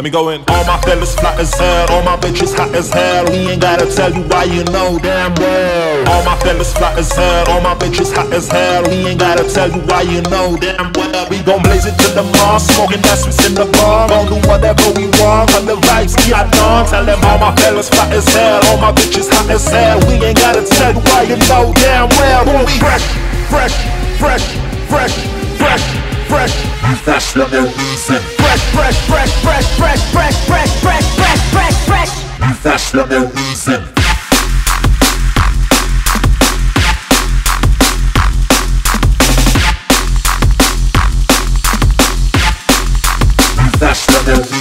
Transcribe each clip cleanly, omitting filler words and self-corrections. Let me go in. All my fellas flat as hell, all my bitches hot as hell. We ain't gotta tell you why, you know damn well. All my fellas flat as hell, all my bitches hot as hell. We ain't gotta tell you why, you know damn well. We gon' blaze it to the mall, smoking that sweets in the bar. Gon' do whatever we want, on the vibes we are done. Tell them all my fellas flat as hell, all my bitches hot as hell. We ain't gotta tell you why, you know damn well. We fresh, fresh, fresh, fresh, fresh, fresh. We fresh for no reason. Fresh, fresh, fresh, fresh, fresh, fresh, fresh, fresh, fresh, fresh, fresh. We fresh for no reason. We fresh for no reason.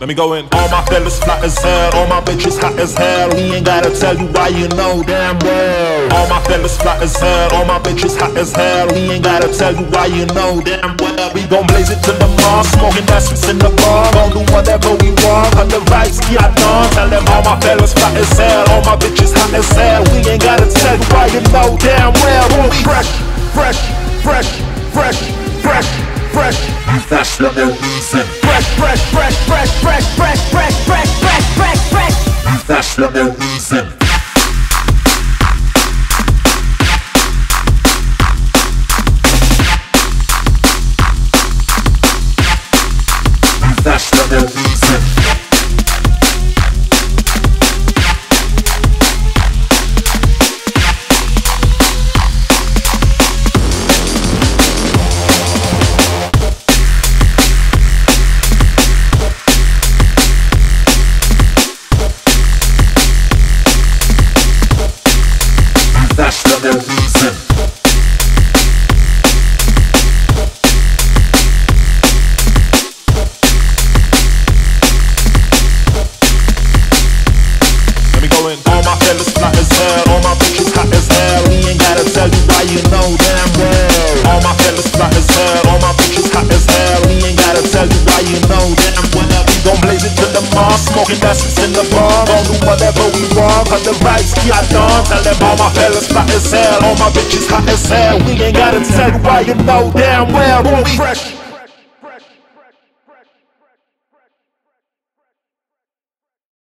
Let me go in. All my fellas flat as hell, all my bitches hot as hell. We ain't gotta tell you why, you know damn well. All my fellas flat as hell, all my bitches hot as hell. We ain't gotta tell you why, you know damn well. We gon' blaze it to the mall, smoking that sweets in the bar. Gon' do whatever we want, on the vibes we are done. Tell them all my fellas flat as hell, all my bitches hot as hell. We ain't gotta tell you why, you know damn well. We fresh, fresh, fresh, fresh, fresh, fresh. We fresh for no reason. Fresh, fresh, fresh, fresh, fresh, fresh, fresh, fresh, fresh, fresh, fresh. We fresh for no reason. We fresh for no reason. Smoking that sweets in the bar, gon' do whatever we want, on the vibes we are done. Tell them all my fellas flat as hell, all my bitches hot as hell. We ain't gotta tell you why, you know damn well. We fresh,